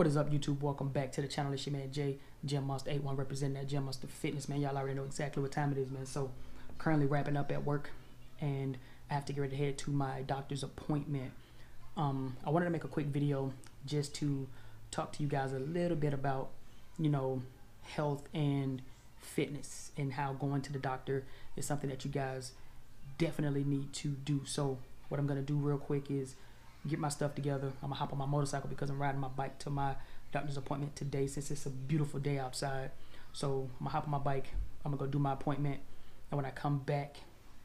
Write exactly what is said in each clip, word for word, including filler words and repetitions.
What is up, YouTube? Welcome back to the channel. It's your man Jay, Gym Monster eighty-one, representing that Gym Monster Fitness, man. Y'all already know exactly what time it is, man. So currently wrapping up at work, and I have to get ready to head to my doctor's appointment. Um, I wanted to make a quick video just to talk to you guys a little bit about, you know, health and fitness and how going to the doctor is something that you guys definitely need to do. So what I'm gonna do real quick is get my stuff together. I'm gonna hop on my motorcycle because I'm riding my bike to my doctor's appointment today, since it's a beautiful day outside. So I'm gonna hop on my bike, I'm gonna go do my appointment, and when I come back,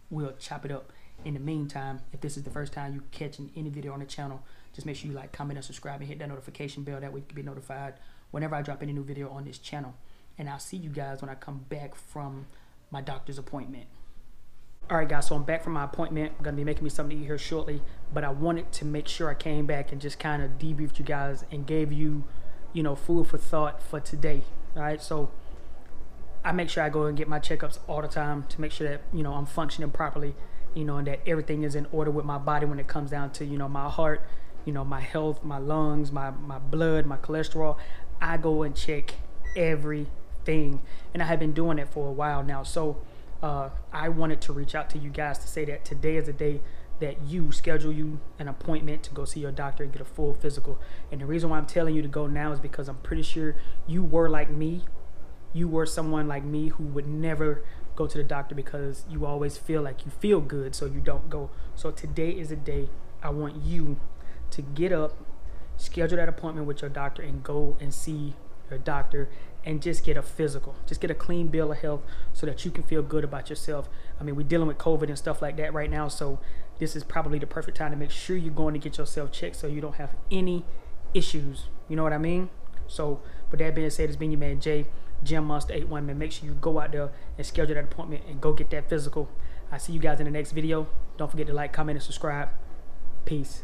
we'll chop it up. In the meantime, if this is the first time you catching any video on the channel, just make sure you like, comment, and subscribe, and hit that notification bell. That way you can be notified whenever I drop any new video on this channel. And I'll see you guys when I come back from my doctor's appointment. All right, guys, so I'm back from my appointment. I'm gonna be making me something to eat here shortly, but I wanted to make sure I came back and just kind of debriefed you guys and gave you, you know, food for thought for today. All right, so I make sure I go and get my checkups all the time to make sure that, you know, I'm functioning properly, you know, and that everything is in order with my body when it comes down to, you know, my heart, you know, my health, my lungs, my, my blood, my cholesterol. I go and check everything, and I have been doing it for a while now. So uh, I wanted to reach out to you guys to say that today is a day that you schedule you an appointment to go see your doctor and get a full physical. And the reason why I'm telling you to go now is because I'm pretty sure you were like me. You were someone like me who would never go to the doctor because you always feel like you feel good, so you don't go. So today is a day I want you to get up, schedule that appointment with your doctor, and go and see your doctor and just get a physical. Just get a clean bill of health so that you can feel good about yourself. I mean, we're dealing with COVID and stuff like that right now, so this is probably the perfect time to make sure you're going to get yourself checked so you don't have any issues. You know what I mean? So with that being said, it's been your man Jay, Gym Monster eighty-one, man. Make sure you go out there and schedule that appointment and go get that physical. I'll see you guys in the next video. Don't forget to like, comment, and subscribe. Peace.